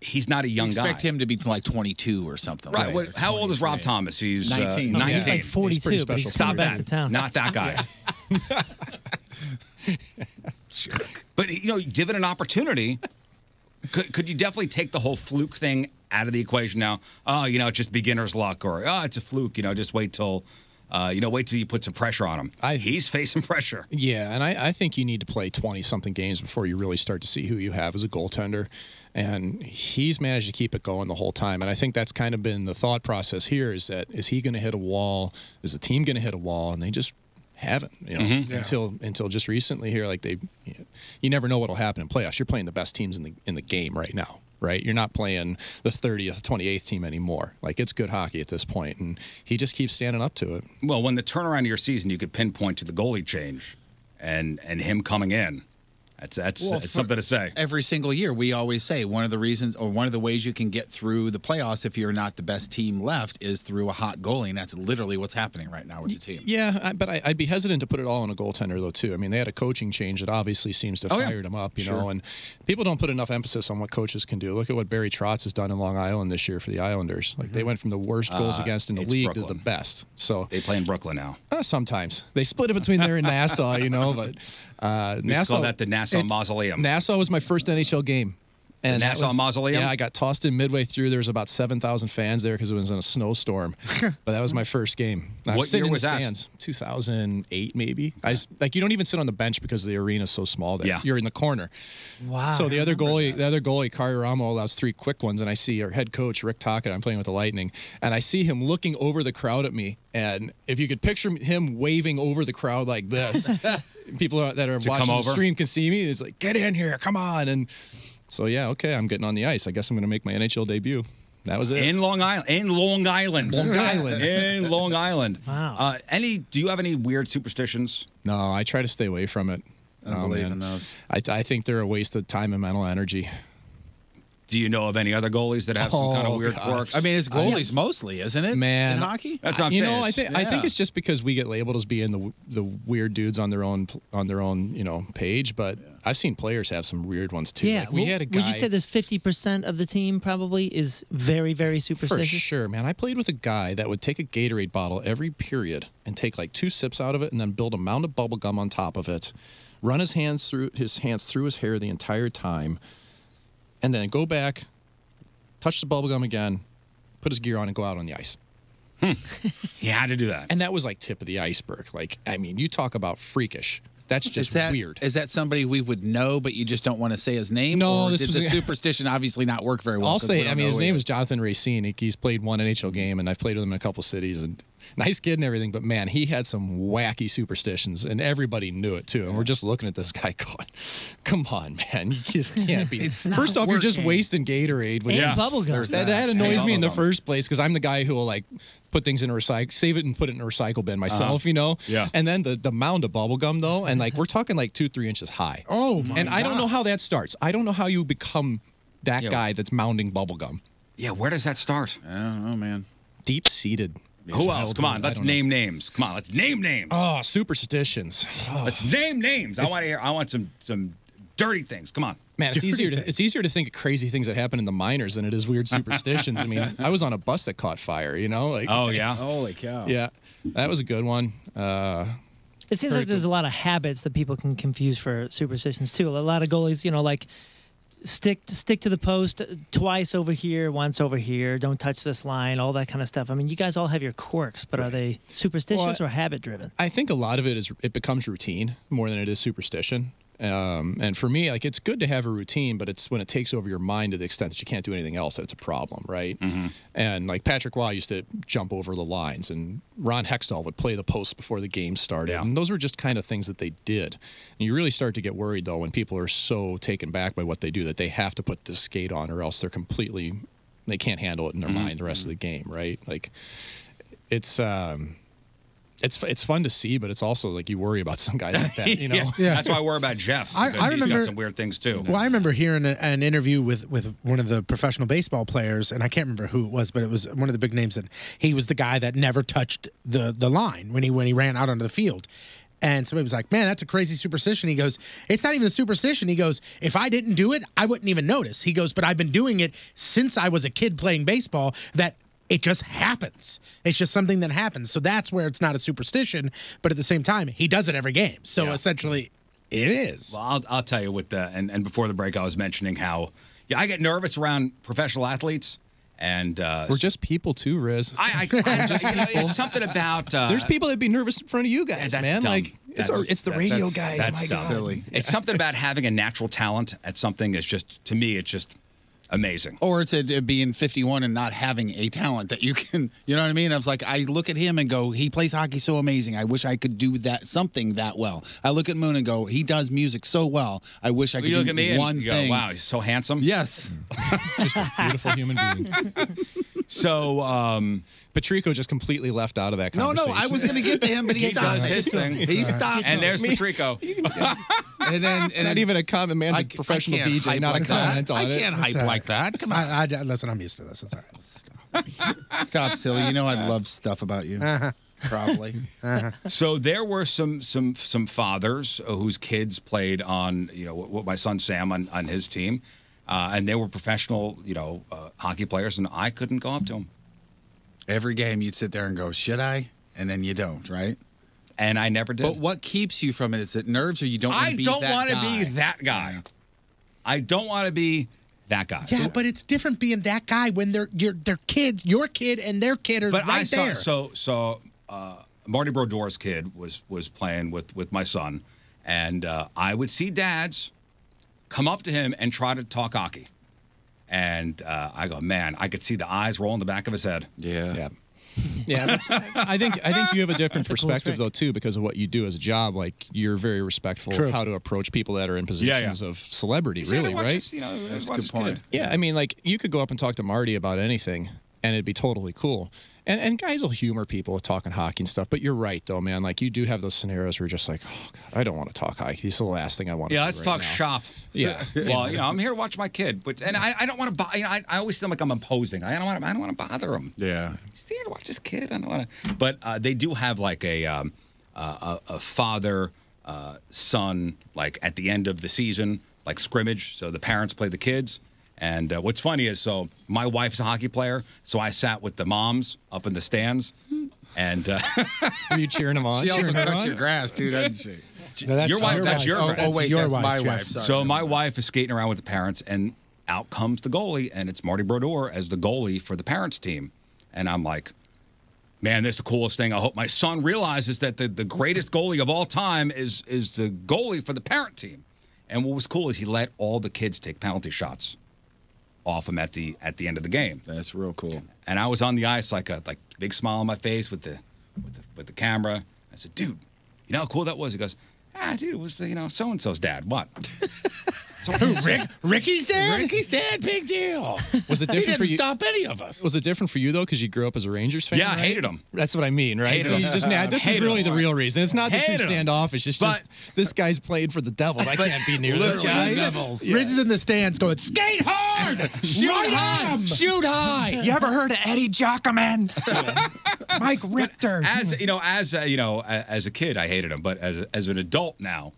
he's not a young expect guy. Expect him to be like twenty-two or something. Right. Like well, or how old is Rob right. Thomas? He's nineteen. Uh, nineteen. He's like forty-two. He's pretty special. But he's Stop that. Not that guy. Jerk. But you know, given an opportunity, could could you definitely take the whole fluke thing out of the equation now? Oh, you know, it's just beginner's luck, or oh, it's a fluke. You know, just wait till. Uh, you know, wait till you put some pressure on him. I, He's facing pressure. Yeah, and I, I think you need to play twenty-something games before you really start to see who you have as a goaltender. And he's managed to keep it going the whole time. And I think that's kind of been the thought process here is that is he going to hit a wall? Is the team going to hit a wall? And they just haven't, you know, mm-hmm. yeah. until until just recently here. Like they, you know, you never know what will happen in playoffs. You're playing the best teams in the in the game right now. Right, you're not playing the thirtieth, twenty-eighth team anymore. Like it's good hockey at this point, and he just keeps standing up to it. Well, when the turnaround of your season, you could pinpoint to the goalie change, and and him coming in. That's that's, well, that's something to say. Every single year, we always say one of the reasons or one of the ways you can get through the playoffs if you're not the best team left is through a hot goalie, and that's literally what's happening right now with the team. Yeah, I, but I, I'd be hesitant to put it all on a goaltender, though, too. I mean, they had a coaching change that obviously seems to have oh, fired yeah. him up, you sure. know, and people don't put enough emphasis on what coaches can do. Look at what Barry Trotz has done in Long Island this year for the Islanders. Like, mm-hmm. they went from the worst goals uh, against in the league Brooklyn. to the best. So they play in Brooklyn now. Uh, sometimes. They split it between there and Nassau, you know, but uh, we Nassau. Call that the Nassau. It's, Mausoleum. Nassau was my first N H L game. And the Nassau was, Mausoleum? Yeah, I got tossed in midway through. There was about seven thousand fans there because it was in a snowstorm. But that was my first game. I what was year was that? Stands, two thousand eight, maybe. I was, like, you don't even sit on the bench because the arena is so small there. Yeah. You're in the corner. Wow. So the other goalie, that. the other goalie, Kari Ramo, allows three quick ones, and I see our head coach, Rick Tocchet, I'm playing with the Lightning, and I see him looking over the crowd at me, and if you could picture him waving over the crowd like this, people that are watching the stream can see me. It's like, get in here, come on, and... So, yeah, okay, I'm getting on the ice. I guess I'm going to make my N H L debut. That was it. In Long Island. In Long Island. Long Island. In Long Island. Wow. Uh, any, do you have any weird superstitions? No, I try to stay away from it. I don't oh, believe man. in those. I, I think they're a waste of time and mental energy. Do you know of any other goalies that have some oh, kind of weird quirks? I mean, it's goalies uh, yeah. mostly, isn't it? Man, in hockey. That's what I'm you saying. You know, I think yeah. I think it's just because we get labeled as being the the weird dudes on their own on their own you know page, but yeah. I've seen players have some weird ones too. Yeah, like we well, had a guy. Would you say there's fifty percent of the team probably is very very superstitious? For sure, man. I played with a guy that would take a Gatorade bottle every period and take like two sips out of it, and then build a mound of bubble gum on top of it, run his hands through his hands through his hair the entire time. And then go back, touch the bubble gum again, put his gear on, and go out on the ice. Hmm. He had to do that. And that was like tip of the iceberg. Like, I mean, you talk about freakish. That's just is that, weird. Is that somebody we would know, but you just don't want to say his name? No, or this did was the superstition obviously not work very well. I'll say, we I mean, his name either. is Jonathan Racine. He's played one N H L game, and I've played with him in a couple cities, and nice kid and everything, but man, he had some wacky superstitions, and everybody knew it too. And we're just looking at this guy going, "Come on, man, you just can't be." First off, working. You're just wasting Gatorade. Which yeah. bubble gum. That, that annoys and me in the gum. first place, because I'm the guy who will like put things in a recycle, save it, and put it in a recycle bin myself. Uh-huh. You know. Yeah. And then the the mound of bubble gum though, and like we're talking like two three inches high. Oh my! And God. I don't know how that starts. I don't know how you become that Yo. guy that's mounding bubble gum. Yeah, where does that start? I don't know, man. Deep-seated. Who else? Come on, let's name names. Come on, let's name names. Oh, superstitions. Oh. Let's name names. I want to hear. I want some some dirty things. Come on, man. It's easier to it's easier to think of crazy things that happen in the minors than it is weird superstitions. I mean, I was on a bus that caught fire. You know, like oh yeah, holy cow. Yeah, that was a good one. Uh, it seems like there's a lot of habits that people can confuse for superstitions too. A lot of goalies, you know, like. Stick to, stick to the post twice over here, once over here. Don't touch this line, all that kind of stuff. I mean, you guys all have your quirks, but right. are they superstitious well, or habit-driven? I think a lot of it is it becomes routine more than it is superstition. Um, and for me, like, it's good to have a routine, but it's when it takes over your mind to the extent that you can't do anything else that it's a problem, right? Mm-hmm. And, like, Patrick Waugh used to jump over the lines, and Ron Hextall would play the posts before the game started. Yeah. And those were just kind of things that they did. And you really start to get worried, though, when people are so taken back by what they do that they have to put the skate on or else they're completely – they can't handle it in their mm-hmm. mind the rest mm-hmm. of the game, right? Like, it's um, – It's it's fun to see, but it's also like you worry about some guy like that, you know. yeah. Yeah. That's why I worry about Jeff. I, I he's remember got some weird things too. Well, I remember hearing a, an interview with, with one of the professional baseball players, and I can't remember who it was, but it was one of the big names, and he was the guy that never touched the the line when he when he ran out onto the field. And somebody was like, "Man, that's a crazy superstition." He goes, "It's not even a superstition." He goes, "If I didn't do it, I wouldn't even notice." He goes, "But I've been doing it since I was a kid playing baseball. That." It just happens. It's just something that happens. So that's where it's not a superstition, but at the same time, he does it every game. So yeah. essentially, it is. Well, I'll, I'll tell you what the, and, and before the break, I was mentioning how, yeah, I get nervous around professional athletes. And uh, we're just people too, Riz. I, I, I just people. You know, it's something about uh, there's people that be nervous in front of you guys, yeah, that's man. Dumb. Like that's, it's our, it's the that, radio that's, guys. That's my God. Silly. It's something about having a natural talent at something that's just to me, it's just. Amazing. Or it's a, being fifty-one and not having a talent that you can, you know what I mean? I was like, I look at him and go, he plays hockey so amazing. I wish I could do that something that well. I look at Moon and go, he does music so well. I wish I could do me one and you thing. Go, wow, he's so handsome. Yes. Just a beautiful human being. So, um, Patrico just completely left out of that conversation. No, no, I was going to get to him, but he, he does his thing. He stopped. And there's me. Patrico. and then, and not even a comment, man. It's a professional D J, not a comment on it. I can't hype like that. Come on. I, I, listen, I'm used to this. It's all right. Stop. Stop, silly. You know I love stuff about you. Uh-huh. Probably. Uh-huh. So there were some some some fathers whose kids played on, you know, what my son Sam on, on his team. Uh, and they were professional, you know, uh, hockey players, and I couldn't go up to them. Every game you'd sit there and go, should I? And then you don't, right? And I never did. But what keeps you from it? Is it nerves or you don't want to be that guy? I don't want to be that guy. I don't want to be that guy. Yeah, so, but it's different being that guy when they're your their kids, your kid and their kid are but right I saw, there. So so uh, Marty Brodeur's kid was was playing with, with my son, and uh, I would see dads come up to him and try to talk hockey. And uh, I go, man, I could see the eyes roll in the back of his head. Yeah. Yeah. yeah that's, I think I think you have a different that's perspective, a cool though, too, because of what you do as a job. Like, you're very respectful True. of how to approach people that are in positions yeah, yeah. of celebrity, See, really, right? Just, you know, that's a good point. Yeah, I mean, like, you could go up and talk to Marty about anything, and it'd be totally cool. And, and guys will humor people with talking hockey and stuff, but you're right, though, man. Like, you do have those scenarios where you're just like, oh, God, I don't want to talk hockey. This is the last thing I want to yeah, do Yeah, let's right talk now. shop. Yeah. Well, you know, I'm here to watch my kid, but and I, I don't want to – you know, I, I always feel like I'm imposing. I don't want to, I don't want to bother him. Yeah. He's here to watch his kid. I don't want to – but uh, they do have, like, a, um, uh, a, a father-son, uh, like, at the end of the season, like, scrimmage. So the parents play the kids. And uh, what's funny is, so my wife's a hockey player, so I sat with the moms up in the stands, and uh, were you cheering them on? She also cuts your grass, too, doesn't she? No, that's your wife, your that's wife. your wife. Oh, oh wait, your that's wife, my Jeff. wife. Sorry. So my wife is skating around with the parents, and out comes the goalie, and it's Marty Brodeur as the goalie for the parents' team. And I'm like, man, this is the coolest thing. I hope my son realizes that the, the greatest goalie of all time is, is the goalie for the parent team. And what was cool is he let all the kids take penalty shots off him at the at the end of the game. That's real cool. And I was on the ice like a like big smile on my face with the with the, with the camera. I said, dude, you know how cool that was? He goes, ah, dude, it was, you know, so-and-so's dad. What? So who, Rick? Ricky's dad? Ricky's dad, big deal. Was it different he didn't for you? Stop any of us. Was it different for you, though, because you grew up as a Rangers fan? Yeah, I right? hated him. That's what I mean, right? Hated so him. You just, nah, this is really the real reason. It's not that you stand off. It's just, but, just this guy's played for the Devils. I can't be near this guy. Riz yeah. is in the stands going, skate hard! Shoot high! Shoot high! You ever heard of Eddie Giacomin? Mike Richter. As you know, as uh, you know, as a kid, I hated him. But as a, as an adult now,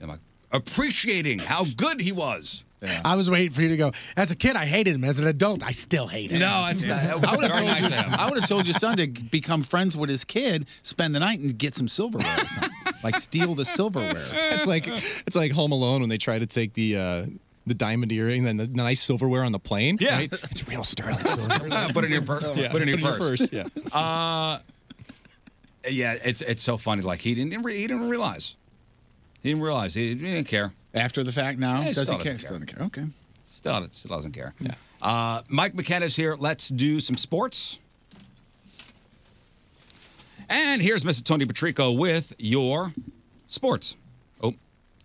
I'm like, appreciating how good he was. Yeah. I was waiting for you to go. As a kid, I hated him. As an adult, I still hate him. No, it's not. I would have told, nice told your son to become friends with his kid, spend the night, and get some silverware or something. Like steal the silverware. It's like it's like Home Alone when they try to take the. Uh, The diamond earring and the nice silverware on the plane. Yeah, right? It's real sterling silver. Put it in your purse. Yeah. Put it in your purse. Yeah. Uh, yeah. It's it's so funny. Like he didn't he didn't realize. He didn't realize. He didn't care. After the fact, now yeah, does he care? Still doesn't care. Okay. Still, it still doesn't care. Yeah. Uh, Mike McKenna's here. Let's do some sports. And here's Mister Tony Patrico with your sports.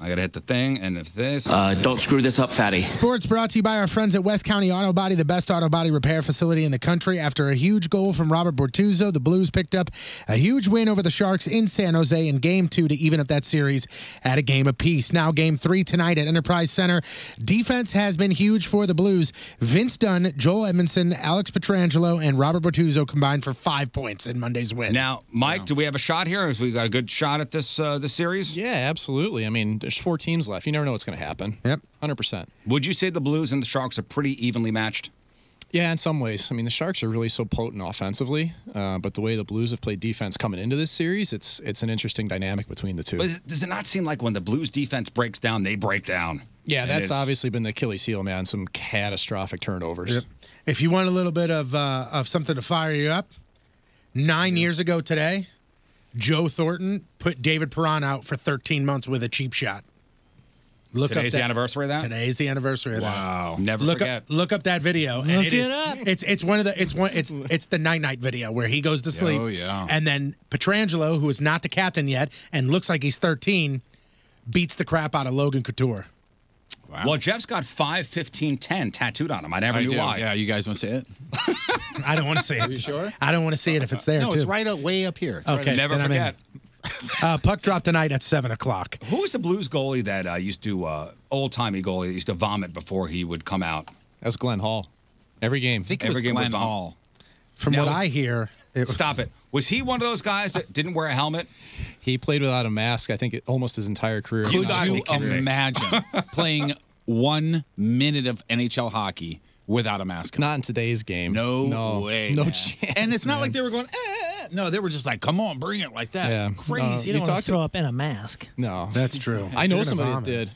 I gotta hit the thing, and if this... Uh, don't screw this up, fatty. Sports brought to you by our friends at West County Auto Body, the best auto body repair facility in the country. After a huge goal from Robert Bortuzzo, the Blues picked up a huge win over the Sharks in San Jose in Game two to even up that series at a game apiece. Now Game three tonight at Enterprise Center. Defense has been huge for the Blues. Vince Dunn, Joel Edmondson, Alex Pietrangelo, and Robert Bortuzzo combined for five points in Monday's win. Now, Mike, wow. do we have a shot here? Have we got a good shot at this, uh, this series? Yeah, absolutely. I mean... There's four teams left. You never know what's going to happen. Yep. one hundred percent. Would you say the Blues and the Sharks are pretty evenly matched? Yeah, in some ways. I mean, the Sharks are really so potent offensively, uh, but the way the Blues have played defense coming into this series, it's it's an interesting dynamic between the two. But does it not seem like when the Blues defense breaks down, they break down? Yeah, that's obviously been the Achilles heel, man. Some catastrophic turnovers. Yep. If you want a little bit of, uh, of something to fire you up, nine yeah. years ago today... Joe Thornton put David Perron out for thirteen months with a cheap shot. Look Today's up that, the anniversary of that? Today's the anniversary of wow. that. Wow. Never look forget. Up, look up that video. Look and it, it is, up. It's, it's one of the, it's one, it's, it's the night night video where he goes to sleep. Oh, yeah. And then Pietrangelo, who is not the captain yet and looks like he's thirteen, beats the crap out of Logan Couture. Wow. Well, Jeff's got five fifteen ten tattooed on him. I never I knew do. why. Yeah, you guys want to see it? I don't want to see it. Are you sure? I don't want to see it if it's there, no, too. No, it's right up, way up here. It's okay. Right up. Never forget. uh, puck drop tonight at seven o'clock. Who was the Blues goalie that uh, used to, uh, old-timey goalie, that used to vomit before he would come out? That was Glenn Hall. Every game. I think it Every was game Glenn Hall. From now, what was, I hear... It was, stop it. Was he one of those guys that didn't wear a helmet? He played without a mask, I think, almost his entire career. Could you imagine playing one minute of N H L hockey without a mask on? Not in today's game. No, no way. No man. chance. And it's not man. like they were going, eh. No, they were just like, come on, bring it like that. Yeah. Crazy. Uh, you don't want to throw up in a mask. No. That's true. I know somebody that did.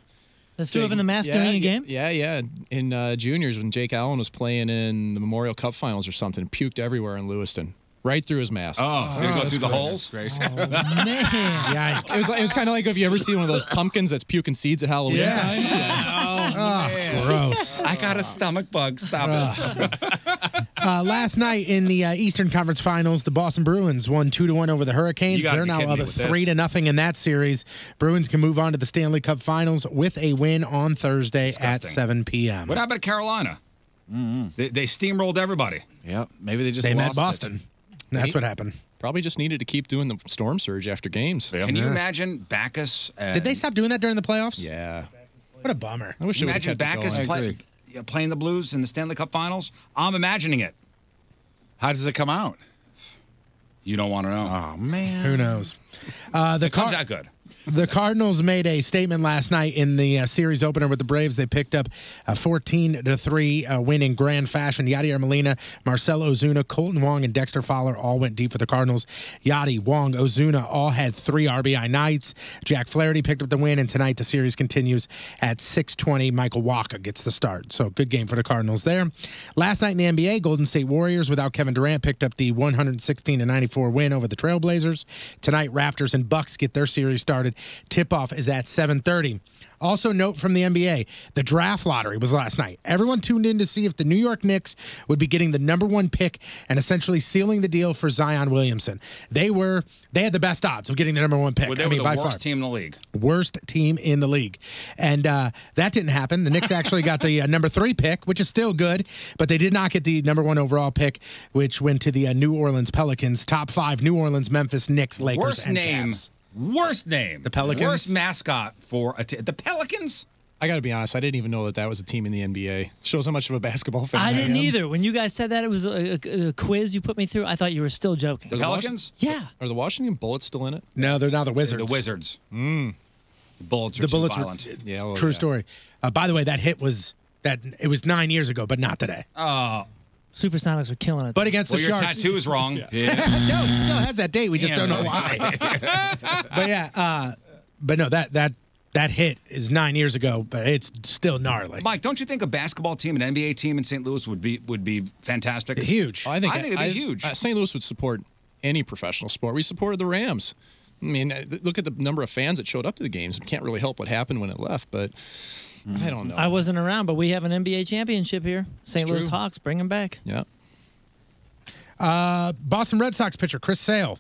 They threw up in the mask yeah, during a game? Yeah, yeah. In uh, juniors, when Jake Allen was playing in the Memorial Cup Finals or something, puked everywhere in Lewiston. Right through his mask. Oh, did it oh, go through the holes? Grace. Oh, man. Yikes. It was, like, it was kind of like if you ever see one of those pumpkins that's puking seeds at Halloween yeah. time. Yeah. Oh, oh man. Gross. I got a stomach bug. Stop uh. it. uh, last night in the uh, Eastern Conference Finals, the Boston Bruins won two to one over the Hurricanes. They're now up three to nothing in that series. Bruins can move on to the Stanley Cup Finals with a win on Thursday Disgusting. at seven p m What happened to Carolina? Mm-hmm. they, they steamrolled everybody. Yeah, maybe they just They lost met Boston. It. That's what happened. Probably just needed to keep doing the storm surge after games. Yeah. Can you imagine Backus? Did they stop doing that during the playoffs? Yeah. What a bummer. I wish you imagine Backus play, playing the Blues in the Stanley Cup Finals? I'm imagining it. How does it come out? You don't want to know. Oh, man. Who knows? Uh, the it comes out good. The Cardinals made a statement last night in the uh, series opener with the Braves. They picked up a fourteen to three uh, win in grand fashion. Yadier Molina, Marcell Ozuna, Colton Wong, and Dexter Fowler all went deep for the Cardinals. Yadi, Wong, Ozuna all had three R B I nights. Jack Flaherty picked up the win, and tonight the series continues at six twenty. Michael Wacha gets the start. So good game for the Cardinals there. Last night in the N B A, Golden State Warriors without Kevin Durant picked up the one sixteen to ninety-four win over the Trailblazers. Tonight, Raptors and Bucks get their series started. started. Tip-off is at seven thirty. Also, note from the N B A, the draft lottery was last night. Everyone tuned in to see if the New York Knicks would be getting the number one pick and essentially sealing the deal for Zion Williamson. They were, they had the best odds of getting the number one pick. Well, they I mean, were the by worst far. team in the league. Worst team in the league. And uh, that didn't happen. The Knicks actually got the uh, number three pick, which is still good, but they did not get the number one overall pick, which went to the uh, New Orleans Pelicans. Top five, New Orleans, Memphis, Knicks, Lakers, worst and name. Cavs. Worst name. The Pelicans. Worst mascot for a t- the Pelicans. I got to be honest. I didn't even know that that was a team in the N B A. Shows how much of a basketball fan I, I didn't am. either. When you guys said that, it was a, a, a quiz you put me through. I thought you were still joking. The Pelicans? Yeah. Are the Washington Bullets still in it? No, they're not the Wizards. They're the Wizards. Mm. The Bullets are the Bullets violent. Were, uh, yeah, well, true yeah. story. Uh, by the way, that hit was that it was nine years ago, but not today. Oh. Uh, Supersonics are killing it. But against well, the your Sharks. Your tattoo is wrong. yeah. Yeah. No, he still has that date. We Damn just don't know why. But yeah, uh, but no, that that that hit is nine years ago, but it's still gnarly. Mike, don't you think a basketball team, an N B A team in Saint Louis would be would be fantastic? It's huge. Oh, I think I think it'd be I, huge. Uh, Saint Louis would support any professional sport. We supported the Rams. I mean, look at the number of fans that showed up to the games. It can't really help what happened when it left, but I don't know. I wasn't around, but we have an N B A championship here. Saint Louis Hawks, bring him back. Yeah. Uh, Boston Red Sox pitcher Chris Sale,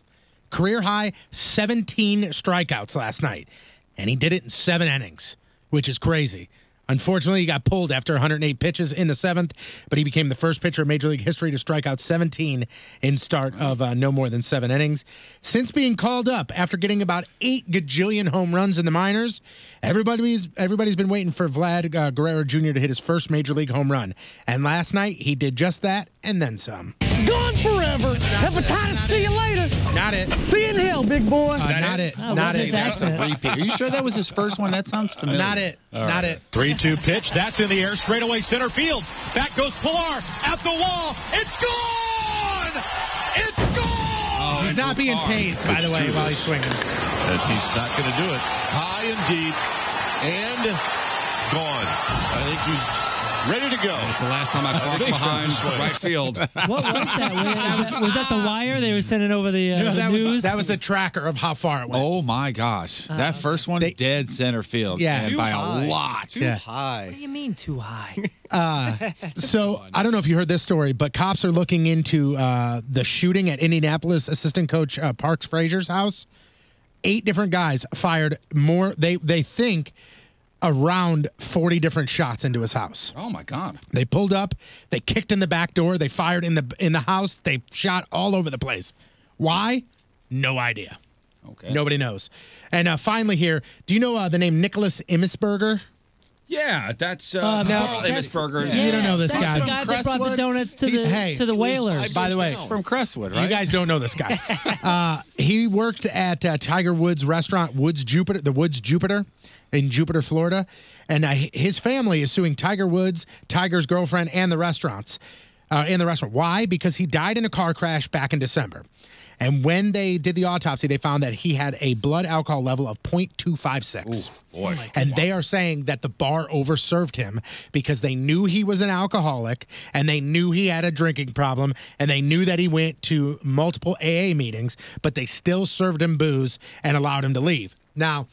career-high seventeen strikeouts last night, and he did it in seven innings, which is crazy. Unfortunately, he got pulled after one hundred eight pitches in the seventh, but he became the first pitcher in Major League history to strike out seventeen in start of uh, no more than seven innings. Since being called up after getting about eight gajillion home runs in the minors, everybody's everybody's been waiting for Vlad uh, Guerrero Junior to hit his first Major League home run. And last night, he did just that and then some. Gone forever. Hepatitis, see you later. Not it. See you in hell, big boy. Uh, not it. it. Oh, not it. Are you sure that was his first one? That sounds familiar. Not it. All not right. it. three two pitch. That's in the air. Straight away center field. Back goes Pilar. At the wall. It's gone! It's gone! Oh, he's not being tased, by the way, while he's swinging. And he's not going to do it. High and deep. And gone. I think he's... ready to go. And it's the last time I walked behind right field. What was that? Was that, was that the wire they were sending over the, uh, no, the that news? Was, that was the tracker of how far it went. Oh, my gosh. Uh, that first one, they, dead center field. Yeah. By high. a lot. Too yeah. high. What do you mean too high? Uh, so, I don't know if you heard this story, but cops are looking into uh, the shooting at Indianapolis assistant coach uh, Parks Frazier's house. Eight different guys fired more, they, they think, around forty different shots into his house. Oh, my God. They pulled up. They kicked in the back door. They fired in the in the house. They shot all over the place. Why? No idea. Okay. Nobody knows. And uh, finally here, do you know uh, the name Nicholas Immesberger? Yeah, that's uh, uh, Carl Immesberger. Yeah. You don't know this that's guy. That's the guy that brought the donuts to he's, the, hey, to the Whalers. By the way, from Crestwood, right? You guys don't know this guy. uh, he worked at uh, Tiger Woods restaurant, Woods Jupiter, the Woods Jupiter. in Jupiter, Florida, and uh, his family is suing Tiger Woods, Tiger's girlfriend, and the restaurants, uh, and the restaurant. Why? Because he died in a car crash back in December, and when they did the autopsy, they found that he had a blood alcohol level of point two five six. Ooh, boy. And they are saying that the bar overserved him because they knew he was an alcoholic, and they knew he had a drinking problem, and they knew that he went to multiple A A meetings, but they still served him booze and allowed him to leave. Now,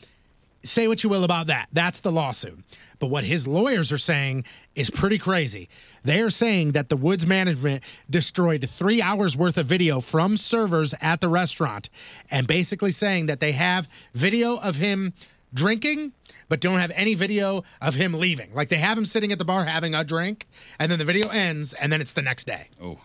say what you will about that. That's the lawsuit. But what his lawyers are saying is pretty crazy. They're saying that the Woods management destroyed three hours worth of video from servers at the restaurant and basically saying that they have video of him drinking but don't have any video of him leaving. Like, they have him sitting at the bar having a drink, and then the video ends, and then it's the next day. Oh.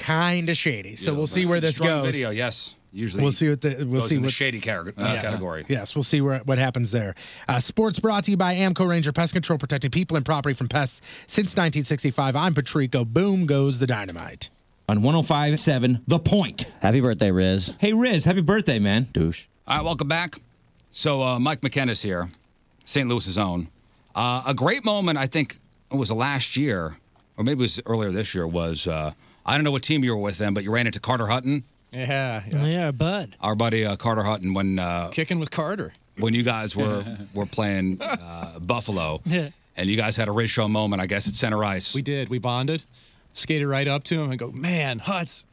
Kind of shady. So yeah, we'll see where this goes. Video, yes. Usually we'll see what the we'll see in what the shady category. Uh, yes. category. Yes, we'll see where what happens there. Uh, sports brought to you by Amco Ranger Pest Control, protecting people and property from pests since nineteen sixty-five. I'm Patrico. Boom goes the dynamite. On one oh five point seven, The Point. Happy birthday, Riz. Hey, Riz, happy birthday, man. Douche. All right, welcome back. So uh, Mike McKenna's here, Saint Louis's own. Uh, a great moment, I think, it was last year, or maybe it was earlier this year, was uh, I don't know what team you were with then, but you ran into Carter Hutton. Yeah, yeah, oh, yeah, bud. Our buddy uh, Carter Hutton, when uh, kicking with Carter, when you guys were were playing uh, Buffalo, yeah. and you guys had a racial moment, I guess, at center ice. We did. We bonded, skated right up to him, and go, man, Hutz,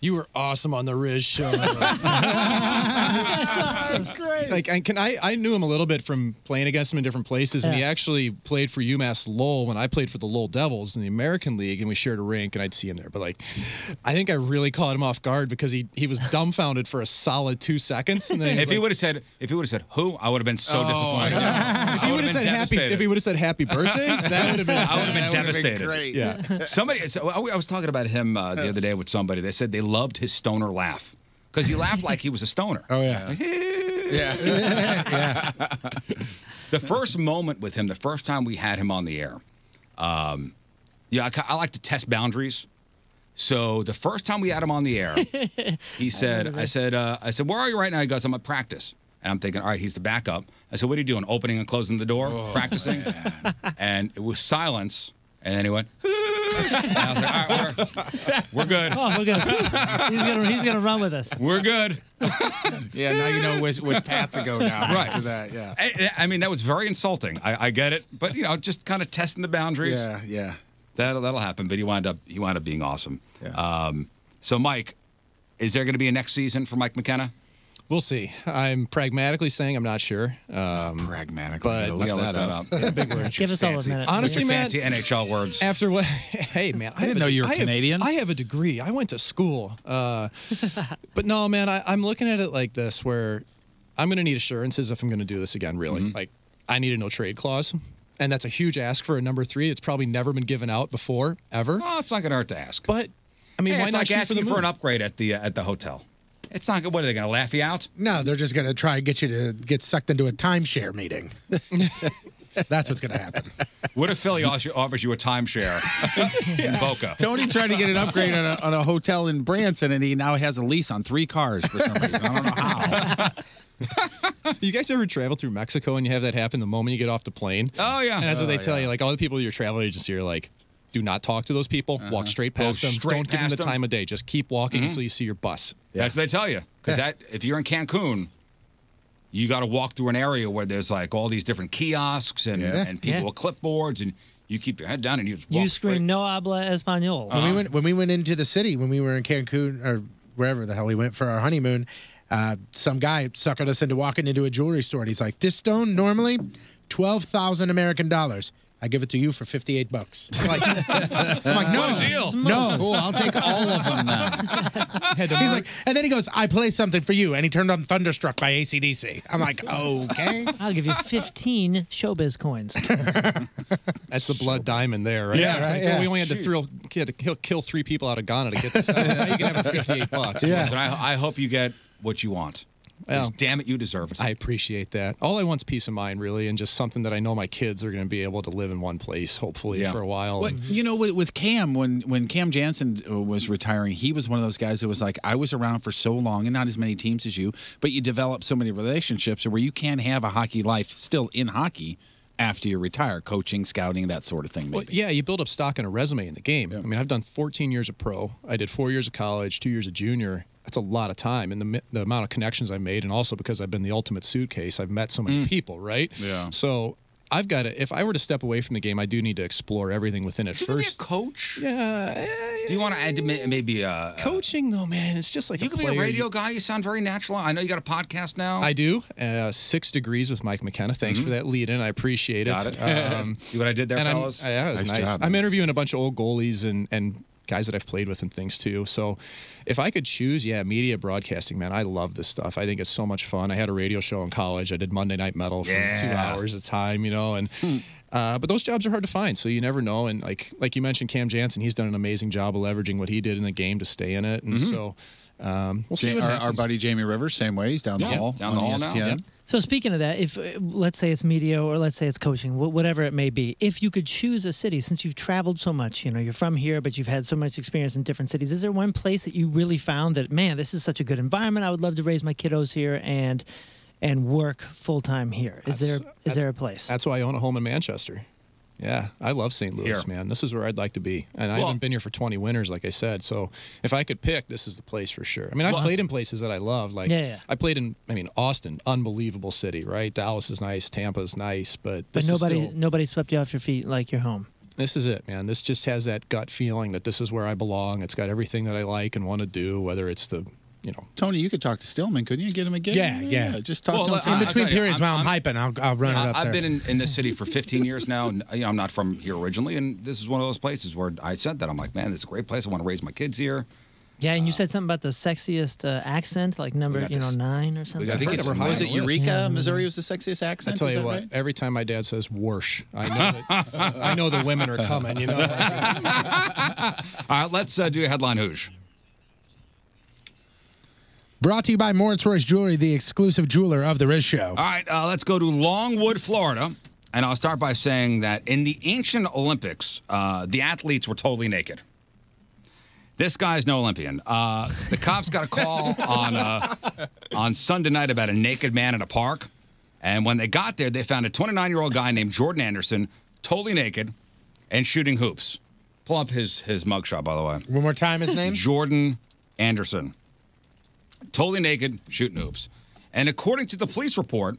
You were awesome on the Riz show. That's awesome. That's great. Like, I, can I, I knew him a little bit from playing against him in different places, yeah. and he actually played for UMass Lowell when I played for the Lowell Devils in the American League, and we shared a rink, and I'd see him there. But, like, I think I really caught him off guard because he, he was dumbfounded for a solid two seconds. And then he if, like, he would've said, if he would have said, who, I would have been so oh, disappointed. Yeah. If, he would've said happy, if he would have said happy birthday, that would have been I would have been devastated. Been great. Yeah. Somebody, so I was talking about him uh, the other day with somebody. They said they loved his stoner laugh because he laughed like he was a stoner. Oh, yeah. Like, hey. Yeah. Yeah. The first moment with him, the first time we had him on the air, um, yeah, I, I like to test boundaries. So the first time we had him on the air, he said, I, I said, uh, I said, where are you right now? He goes, I'm at practice. And I'm thinking, all right, he's the backup. I said, what are you doing? Opening and closing the door? Oh, practicing? Man. And it was silence. And then he went, I was like, all right, we're, we're good. Oh, we're good. He's gonna, he's gonna run with us. We're good. Yeah, now you know which, which path to go down. Right. After that, yeah. I, I mean, that was very insulting. I, I get it, but you know, just kind of testing the boundaries. Yeah, yeah. That'll that'll happen. But he wound up he wound up being awesome. Yeah. Um, so, Mike, is there going to be a next season for Mike McKenna? We'll see. I'm pragmatically saying I'm not sure. Um, pragmatically, but yeah, that, that up. Up. Yeah, big word. Give us all a minute. Honestly, man, fancy N H L words. After what? Hey, man, I, I didn't know you were I Canadian. Have, I have a degree. I went to school. Uh, but no, man, I, I'm looking at it like this: where I'm going to need assurances if I'm going to do this again. Really, mm-hmm. like I need a no trade clause, and that's a huge ask for a number three. It's probably never been given out before, ever. Oh, it's not going to hurt to ask. But I mean, hey, why it's not like asking for, the for an upgrade at the uh, at the hotel? It's not good. What, are they going to laugh you out? No, they're just going to try and get you to get sucked into a timeshare meeting. That's what's going to happen. What if Philly offers you a timeshare in Boca? Tony tried to get an upgrade on a, on a hotel in Branson, and he now has a lease on three cars for some reason. I don't know how. You guys ever travel through Mexico and you have that happen the moment you get off the plane? Oh, yeah. And that's what oh, they tell yeah. you. Like, all the people at your travel agency are like, do not talk to those people. Uh-huh. Walk straight past Go them. Straight Don't past give them the them. time of day. Just keep walking mm-hmm. until you see your bus. Yeah. That's what they tell you. Because yeah. that, if you're in Cancun, you got to walk through an area where there's like all these different kiosks and, yeah. and people yeah. with clipboards, and you keep your head down and you just walk You scream straight. No habla español. Uh-huh. When we went when we went into the city when we were in Cancun or wherever the hell we went for our honeymoon, uh, some guy suckered us into walking into a jewelry store, and he's like, "This stone normally twelve thousand American dollars. I give it to you for fifty-eight bucks." I'm like, I'm like no, deal. no, cool, I'll take all of them now. He's like, and then he goes, "I play something for you," and he turned on "Thunderstruck" by A C D C. I'm like, okay. I'll give you fifteen showbiz coins. That's the blood showbiz. diamond there, right? Yeah, yeah, right, like, yeah. Well, we only had to, thrill, had to kill three people out of Ghana to get this out. Now you can have it for fifty-eight bucks. Yeah. Listen, I, I hope you get what you want. Well, damn it, you deserve it. I appreciate that. All I want's peace of mind, really, and just something that I know my kids are going to be able to live in one place, hopefully, yeah. for a while. Well, you know, with, with Cam, when, when Cam Jansen was retiring, he was one of those guys that was like, I was around for so long, and not as many teams as you, but you develop so many relationships where you can have a hockey life still in hockey after you retire, coaching, scouting, that sort of thing. Maybe. Well, yeah, you build up stock and a resume in the game. Yeah. I mean, I've done fourteen years of pro. I did four years of college, two years of junior. That's a lot of time, and the, the amount of connections I made, and also because I've been the ultimate suitcase, I've met so many mm. people, right? Yeah. So I've got to, if I were to step away from the game, I do need to explore everything within it. Should first. You be a coach? Yeah. Do you want to add maybe uh, coaching though, man? It's just like you a could player. be a radio guy. You sound very natural. I know you got a podcast now. I do. Uh, Six Degrees with Mike McKenna. Thanks mm-hmm. for that lead in. I appreciate it. Got it. Um, See what I did there, and fellas? I'm, yeah, it was nice. nice. Job, I'm interviewing a bunch of old goalies and and. guys that I've played with and things too. So if I could choose, yeah, media broadcasting, man, I love this stuff. I think it's so much fun. I had a radio show in college. I did Monday Night Metal for yeah. two hours a time, you know, and uh, but those jobs are hard to find, so you never know. And like like you mentioned, Cam Jansen, he's done an amazing job of leveraging what he did in the game to stay in it. And mm-hmm. so um, we'll see. What our, our buddy Jamie Rivers, same way, he's down yeah. the hall, down the hall E S P N. Now. Yeah. So speaking of that, if let's say it's media or let's say it's coaching, whatever it may be, if you could choose a city, since you've traveled so much, you know, you're from here, but you've had so much experience in different cities, is there one place that you really found that, man, this is such a good environment, I would love to raise my kiddos here and and work full-time here? Is that's, there is there a place? That's why I own a home in Manchester. Yeah, I love Saint Louis, here. man. This is where I'd like to be. And well, I haven't been here for twenty winters, like I said. So if I could pick, this is the place for sure. I mean, I've well, played in places that I love. Like, yeah, yeah. I played in, I mean, Austin, unbelievable city, right? Dallas is nice. Tampa is nice. But, this but nobody, is still... nobody swept you off your feet like your home. This is it, man. This just has that gut feeling that this is where I belong. It's got everything that I like and want to do, whether it's the, you know. Tony, you could talk to Stillman, couldn't you? Get him a game? Yeah, yeah. yeah. Just talk well, to him. Uh, in between periods, while I'm, I'm hyping, I'll, I'll run I, it up I've there. I've been in, in this city for fifteen years now. And, you know, I'm not from here originally, and this is one of those places where I said that. I'm like, man, this is a great place. I want to raise my kids here. Yeah, and you said something about the sexiest uh, accent, like number you know nine or something. I think it's number was it Eureka, yeah. Missouri was the sexiest accent. I tell you what, right? Every time my dad says "warsh," I know that I know the women are coming. You know. All right, let's uh, do a headline hoosh. Brought to you by Moritz Royce Jewelry, the exclusive jeweler of the Riz Show. All right, uh, let's go to Longwood, Florida, and I'll start by saying that in the ancient Olympics, uh, the athletes were totally naked. This guy's no Olympian. Uh, the cops got a call on uh, on Sunday night about a naked man in a park. And when they got there, they found a twenty-nine-year-old guy named Jordan Anderson, totally naked, and shooting hoops. Pull up his, his mugshot, by the way. One more time, his name? Jordan Anderson. Totally naked, shooting hoops. And according to the police report,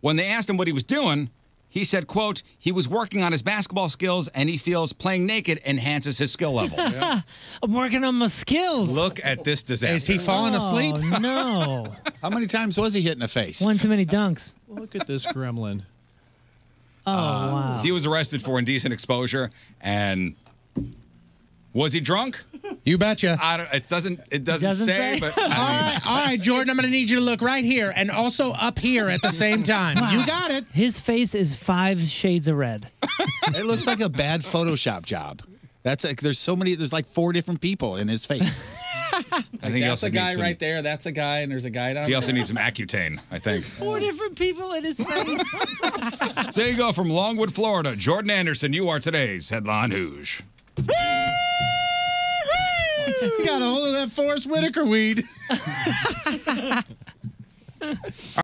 when they asked him what he was doing, he said, quote, he was working on his basketball skills, and he feels playing naked enhances his skill level. Yeah. I'm working on my skills. Look at this disaster. Is he falling oh, asleep? No. How many times was he hit in the face? One too many dunks. Look at this gremlin. Oh, um, wow. He was arrested for indecent exposure, and was he drunk? You betcha. I don't, it doesn't, it doesn't, it doesn't say, say, but I mean. All right, all right, Jordan, I'm going to need you to look right here and also up here at the same time. Wow. You got it. His face is five shades of red. It looks like a bad Photoshop job. That's like, there's so many, there's like four different people in his face. I think that's a guy some, right there. That's a guy, and there's a guy down there. He also needs some Accutane, I think. There's four different people in his face. So there you go, from Longwood, Florida. Jordan Anderson, you are today's Headline Hoosh. You got a hold of that Forrest Whitaker weed.